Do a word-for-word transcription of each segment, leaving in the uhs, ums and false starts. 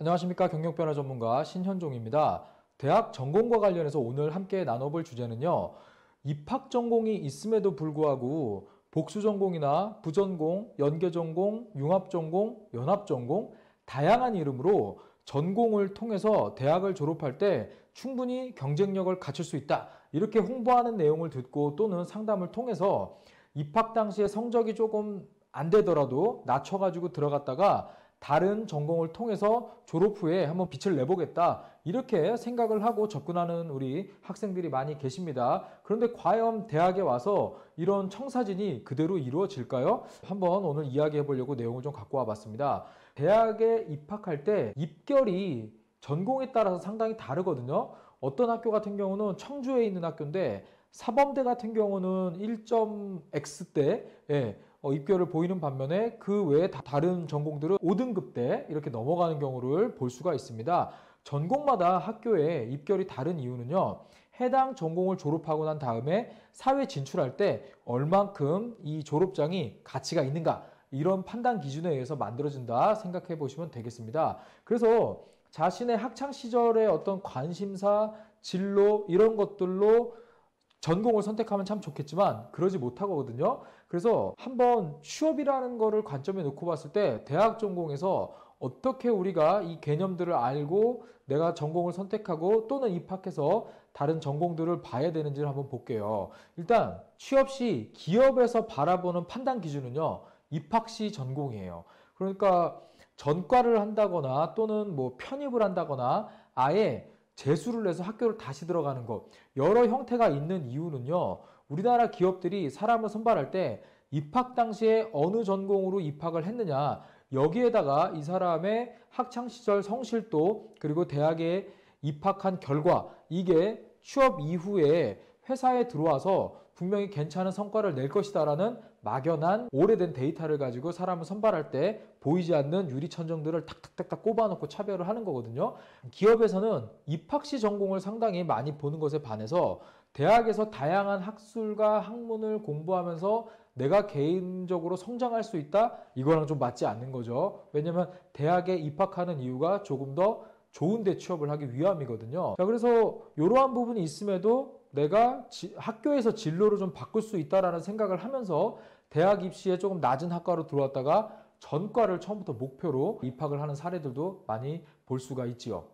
안녕하십니까. 경력변화 전문가 신현종입니다. 대학 전공과 관련해서 오늘 함께 나눠볼 주제는요. 입학 전공이 있음에도 불구하고 복수 전공이나 부전공, 연계 전공, 융합 전공, 연합 전공 다양한 이름으로 전공을 통해서 대학을 졸업할 때 충분히 경쟁력을 갖출 수 있다. 이렇게 홍보하는 내용을 듣고 또는 상담을 통해서 입학 당시에 성적이 조금 안 되더라도 낮춰가지고 들어갔다가 다른 전공을 통해서 졸업 후에 한번 빛을 내보겠다 이렇게 생각을 하고 접근하는 우리 학생들이 많이 계십니다. 그런데 과연 대학에 와서 이런 청사진이 그대로 이루어질까요? 한번 오늘 이야기해 보려고 내용을 좀 갖고 와봤습니다. 대학에 입학할 때 입결이 전공에 따라서 상당히 다르거든요. 어떤 학교 같은 경우는 청주에 있는 학교인데 사범대 같은 경우는 일 점 엑스 대 예, 어, 입결을 보이는 반면에 그 외에 다 다른 전공들은 오 등급 대 이렇게 넘어가는 경우를 볼 수가 있습니다. 전공마다 학교에 입결이 다른 이유는요. 해당 전공을 졸업하고 난 다음에 사회 진출할 때 얼만큼 이 졸업장이 가치가 있는가 이런 판단 기준에 의해서 만들어진다 생각해 보시면 되겠습니다. 그래서 자신의 학창시절의 어떤 관심사, 진로 이런 것들로 전공을 선택하면 참 좋겠지만 그러지 못하거든요. 그래서 한번 취업이라는 거를 관점에 놓고 봤을 때 대학 전공에서 어떻게 우리가 이 개념들을 알고 내가 전공을 선택하고 또는 입학해서 다른 전공들을 봐야 되는지를 한번 볼게요. 일단 취업 시 기업에서 바라보는 판단 기준은요. 입학 시 전공이에요. 그러니까 전과를 한다거나 또는 뭐 편입을 한다거나 아예 재수를 해서 학교를 다시 들어가는 것 여러 형태가 있는 이유는요. 우리나라 기업들이 사람을 선발할 때 입학 당시에 어느 전공으로 입학을 했느냐 여기에다가 이 사람의 학창시절 성실도 그리고 대학에 입학한 결과 이게 취업 이후에 회사에 들어와서 분명히 괜찮은 성과를 낼 것이다라는 막연한 오래된 데이터를 가지고 사람을 선발할 때 보이지 않는 유리천정들을 탁탁탁탁 꼽아놓고 차별을 하는 거거든요. 기업에서는 입학 시 전공을 상당히 많이 보는 것에 반해서 대학에서 다양한 학술과 학문을 공부하면서 내가 개인적으로 성장할 수 있다? 이거랑 좀 맞지 않는 거죠. 왜냐면 대학에 입학하는 이유가 조금 더 좋은 데 취업을 하기 위함이거든요. 자, 그래서 이러한 부분이 있음에도 내가 지, 학교에서 진로를 좀 바꿀 수 있다라는 생각을 하면서 대학 입시에 조금 낮은 학과로 들어왔다가 전과를 처음부터 목표로 입학을 하는 사례들도 많이 볼 수가 있지요.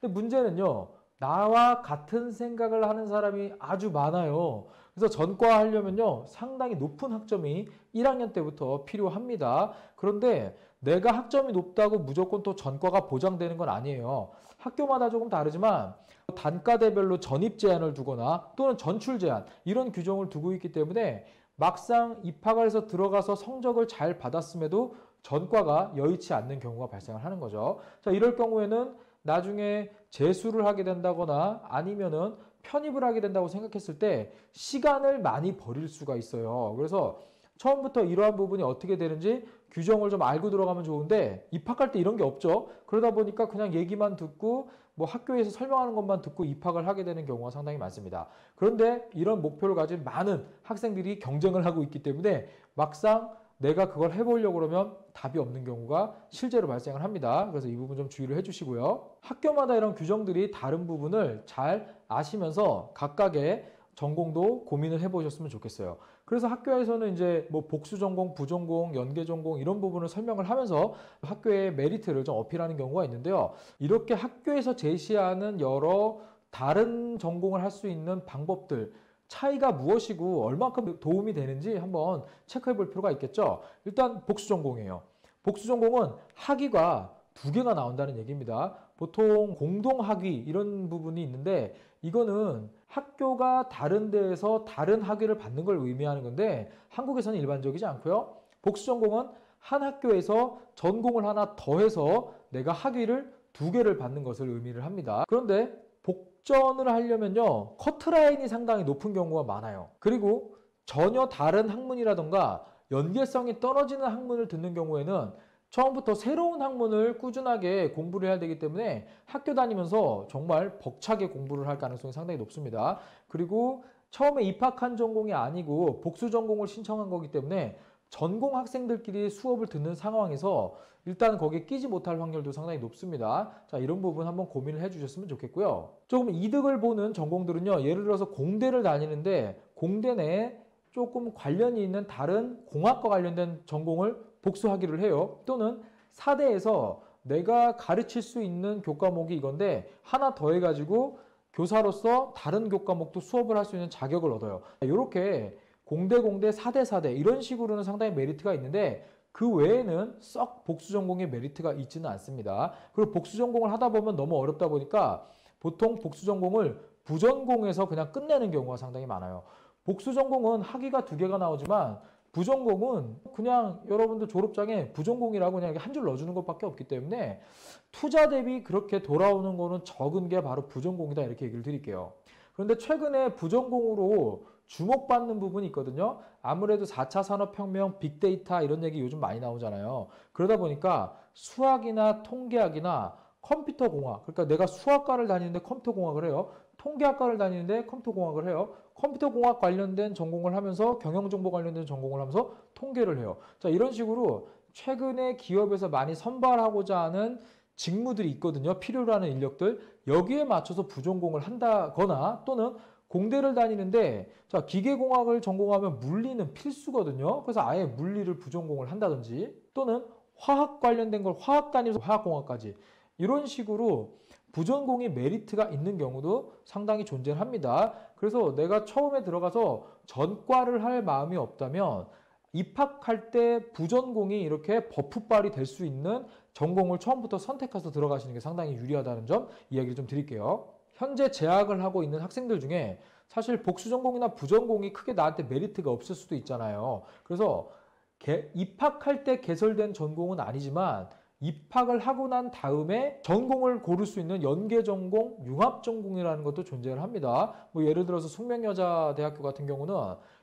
근데 문제는요. 나와 같은 생각을 하는 사람이 아주 많아요. 그래서 전과 하려면요. 상당히 높은 학점이 일 학년 때부터 필요합니다. 그런데 내가 학점이 높다고 무조건 또 전과가 보장되는 건 아니에요. 학교마다 조금 다르지만 단과대별로 전입 제한을 두거나 또는 전출 제한 이런 규정을 두고 있기 때문에 막상 입학을 해서 들어가서 성적을 잘 받았음에도 전과가 여의치 않는 경우가 발생을 하는 거죠. 자, 이럴 경우에는 나중에 재수를 하게 된다거나 아니면은 편입을 하게 된다고 생각했을 때 시간을 많이 버릴 수가 있어요. 그래서 처음부터 이러한 부분이 어떻게 되는지 규정을 좀 알고 들어가면 좋은데 입학할 때 이런 게 없죠. 그러다 보니까 그냥 얘기만 듣고 뭐 학교에서 설명하는 것만 듣고 입학을 하게 되는 경우가 상당히 많습니다. 그런데 이런 목표를 가진 많은 학생들이 경쟁을 하고 있기 때문에 막상 내가 그걸 해보려고 그러면 답이 없는 경우가 실제로 발생을 합니다. 그래서 이 부분 좀 주의를 해주시고요. 학교마다 이런 규정들이 다른 부분을 잘 아시면서 각각의 전공도 고민을 해보셨으면 좋겠어요. 그래서 학교에서는 이제 뭐 복수 전공, 부전공, 연계 전공 이런 부분을 설명을 하면서 학교의 메리트를 좀 어필하는 경우가 있는데요. 이렇게 학교에서 제시하는 여러 다른 전공을 할 수 있는 방법들 차이가 무엇이고 얼만큼 도움이 되는지 한번 체크해 볼 필요가 있겠죠. 일단 복수 전공이에요. 복수 전공은 학위가 두 개가 나온다는 얘기입니다. 보통 공동학위 이런 부분이 있는데 이거는 학교가 다른 데에서 다른 학위를 받는 걸 의미하는 건데 한국에서는 일반적이지 않고요. 복수 전공은 한 학교에서 전공을 하나 더해서 내가 학위를 두 개를 받는 것을 의미를 합니다. 그런데 복전을 하려면요. 커트라인이 상당히 높은 경우가 많아요. 그리고 전혀 다른 학문이라던가 연계성이 떨어지는 학문을 듣는 경우에는 처음부터 새로운 학문을 꾸준하게 공부를 해야 되기 때문에 학교 다니면서 정말 벅차게 공부를 할 가능성이 상당히 높습니다. 그리고 처음에 입학한 전공이 아니고 복수 전공을 신청한 거기 때문에 전공 학생들끼리 수업을 듣는 상황에서 일단 거기에 끼지 못할 확률도 상당히 높습니다. 자, 이런 부분 한번 고민을 해주셨으면 좋겠고요. 조금 이득을 보는 전공들은요, 예를 들어서 공대를 다니는데 공대 내에 조금 관련이 있는 다른 공학과 관련된 전공을 복수하기를 해요. 또는 사대에서 내가 가르칠 수 있는 교과목이 이건데 하나 더 해가지고 교사로서 다른 교과목도 수업을 할 수 있는 자격을 얻어요. 이렇게 공대, 공대, 사대, 사대 이런 식으로는 상당히 메리트가 있는데 그 외에는 썩 복수 전공의 메리트가 있지는 않습니다. 그리고 복수 전공을 하다 보면 너무 어렵다 보니까 보통 복수 전공을 부전공에서 그냥 끝내는 경우가 상당히 많아요. 복수 전공은 학위가 두 개가 나오지만 부전공은 그냥 여러분들 졸업장에 부전공이라고 그냥 한 줄 넣어주는 것밖에 없기 때문에 투자 대비 그렇게 돌아오는 거는 적은 게 바로 부전공이다, 이렇게 얘기를 드릴게요. 그런데 최근에 부전공으로 주목받는 부분이 있거든요. 아무래도 사 차 산업혁명, 빅데이터 이런 얘기 요즘 많이 나오잖아요. 그러다 보니까 수학이나 통계학이나 컴퓨터공학, 그러니까 내가 수학과를 다니는데 컴퓨터공학을 해요. 통계학과를 다니는데 컴퓨터공학을 해요. 컴퓨터공학 관련된 전공을 하면서 경영정보 관련된 전공을 하면서 통계를 해요. 자, 이런 식으로 최근에 기업에서 많이 선발하고자 하는 직무들이 있거든요. 필요로 하는 인력들. 여기에 맞춰서 부전공을 한다거나 또는 공대를 다니는데 자, 기계공학을 전공하면 물리는 필수거든요. 그래서 아예 물리를 부전공을 한다든지 또는 화학 관련된 걸 화학 단위로 화학공학까지 이런 식으로 부전공이 메리트가 있는 경우도 상당히 존재합니다. 그래서 내가 처음에 들어가서 전과를 할 마음이 없다면 입학할 때 부전공이 이렇게 버프발이 될 수 있는 전공을 처음부터 선택해서 들어가시는 게 상당히 유리하다는 점 이야기를 좀 드릴게요. 현재 재학을 하고 있는 학생들 중에 사실 복수전공이나 부전공이 크게 나한테 메리트가 없을 수도 있잖아요. 그래서 개, 입학할 때 개설된 전공은 아니지만 입학을 하고 난 다음에 전공을 고를 수 있는 연계전공, 융합전공이라는 것도 존재를 합니다. 뭐 예를 들어서 숙명여자대학교 같은 경우는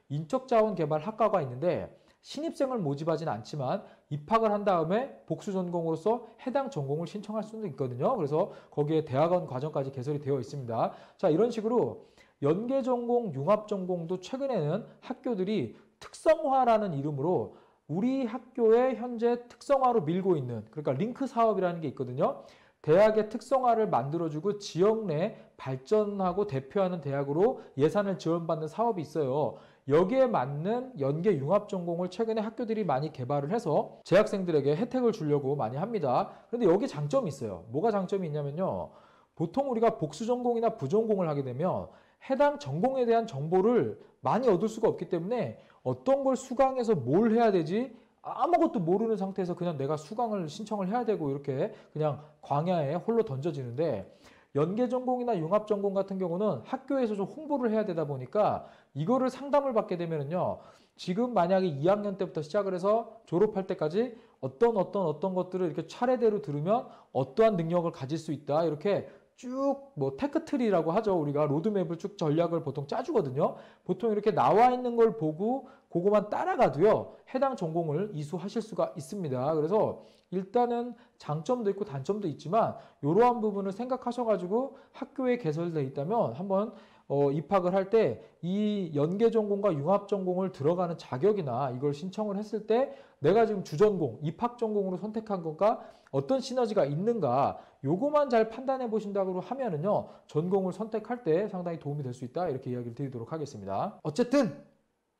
인적자원개발학과가 있는데 신입생을 모집하지는 않지만 입학을 한 다음에 복수전공으로서 해당 전공을 신청할 수도 있거든요. 그래서 거기에 대학원 과정까지 개설이 되어 있습니다. 자, 이런 식으로 연계전공, 융합전공도 최근에는 학교들이 특성화라는 이름으로 우리 학교의 현재 특성화로 밀고 있는, 그러니까 링크 사업이라는 게 있거든요. 대학의 특성화를 만들어주고 지역 내 발전하고 대표하는 대학으로 예산을 지원받는 사업이 있어요. 여기에 맞는 연계 융합 전공을 최근에 학교들이 많이 개발을 해서 재학생들에게 혜택을 주려고 많이 합니다. 그런데 여기 장점이 있어요. 뭐가 장점이 있냐면요. 보통 우리가 복수 전공이나 부전공을 하게 되면 해당 전공에 대한 정보를 많이 얻을 수가 없기 때문에 어떤 걸 수강해서 뭘 해야 되지 아무것도 모르는 상태에서 그냥 내가 수강을 신청을 해야 되고 이렇게 그냥 광야에 홀로 던져지는데 연계전공이나 융합전공 같은 경우는 학교에서 좀 홍보를 해야 되다 보니까 이거를 상담을 받게 되면은요, 지금 만약에 이 학년 때부터 시작을 해서 졸업할 때까지 어떤 어떤 어떤 것들을 이렇게 차례대로 들으면 어떠한 능력을 가질 수 있다, 이렇게 쭉 뭐 테크트리라고 하죠. 우리가 로드맵을 쭉 전략을 보통 짜주거든요. 보통 이렇게 나와 있는 걸 보고 그것만 따라가도요 해당 전공을 이수하실 수가 있습니다. 그래서 일단은 장점도 있고 단점도 있지만 이러한 부분을 생각하셔가지고 학교에 개설되어 있다면 한번 어, 입학을 할 때 이 연계전공과 융합전공을 들어가는 자격이나 이걸 신청을 했을 때 내가 지금 주전공, 입학전공으로 선택한 것과 어떤 시너지가 있는가 요거만 잘 판단해 보신다고 하면은요 전공을 선택할 때 상당히 도움이 될 수 있다, 이렇게 이야기를 드리도록 하겠습니다. 어쨌든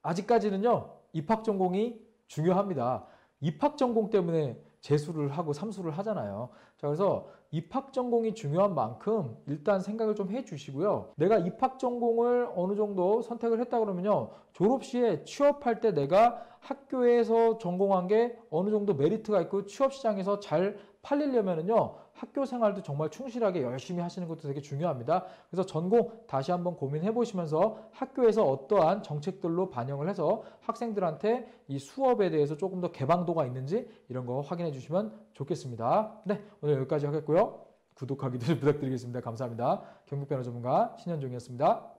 아직까지는요 입학전공이 중요합니다. 입학전공 때문에 재수를 하고 삼수를 하잖아요. 자, 그래서 입학전공이 중요한 만큼 일단 생각을 좀 해주시고요. 내가 입학전공을 어느 정도 선택을 했다 그러면요 졸업시에 취업할 때 내가 학교에서 전공한 게 어느 정도 메리트가 있고 취업시장에서 잘 팔리려면은요 학교 생활도 정말 충실하게 열심히 하시는 것도 되게 중요합니다. 그래서 전공 다시 한번 고민해 보시면서 학교에서 어떠한 정책들로 반영을 해서 학생들한테 이 수업에 대해서 조금 더 개방도가 있는지 이런 거 확인해 주시면 좋겠습니다. 네, 오늘 여기까지 하겠고요. 구독하기도 부탁드리겠습니다. 감사합니다. 경북 변호 전문가 신현종이었습니다.